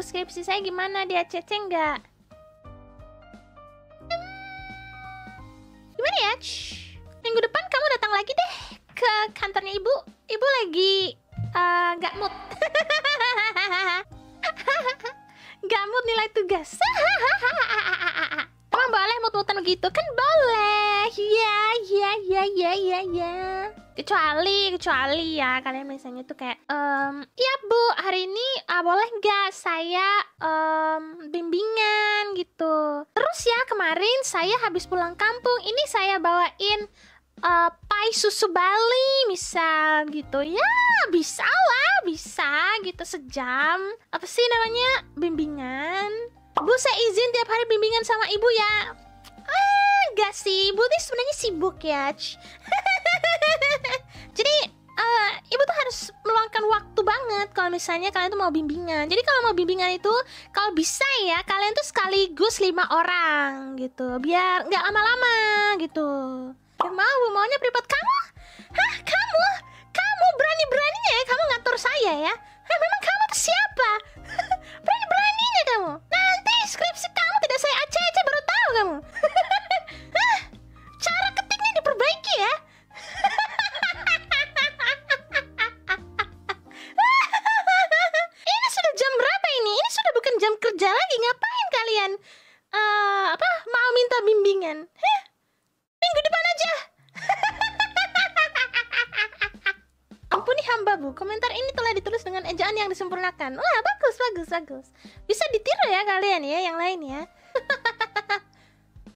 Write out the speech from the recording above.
Skripsi saya gimana? Di ACC nggak? Gimana ya? Minggu depan kamu datang lagi deh ke kantornya ibu. Ibu lagi nggak mood. Nggak mood nilai tugas. Emang boleh mood-moodan begitu? Kan boleh. Ya. Kecuali ya kalian misalnya tuh kayak ya bu, hari ini boleh nggak saya bimbingan gitu. Terus ya kemarin saya habis pulang kampung, ini saya bawain pai susu Bali misal gitu. Ya bisa lah, bisa gitu sejam. Apa sih namanya, bimbingan? Bu saya izin tiap hari bimbingan sama ibu ya. Gak sih, ibu tuh sebenarnya sibuk ya. Jadi ibu tuh harus meluangkan waktu banget kalau misalnya kalian tuh mau bimbingan. Jadi kalau mau bimbingan itu kalau bisa ya kalian tuh sekaligus 5 orang gitu, biar nggak lama-lama gitu. Ya mau, maunya privat kamu? Hah, kamu berani-beraninya ya kamu ngatur saya ya? Hah, memang kamu tuh siapa? Berani-beraninya kamu. Nanti skripsi kamu tidak saya ACC baru tahu kamu. Hah, cara ketiknya diperbaiki ya. Ini sudah jam berapa ini? Ini sudah bukan jam kerja lagi. Ngapain kalian? Mau minta bimbingan? Heh, minggu depan aja. Ampuni hamba bu, komentar ini telah ditulis dengan ejaan yang disempurnakan. Wah, bagus. Bisa ditiru ya kalian ya, yang lain ya.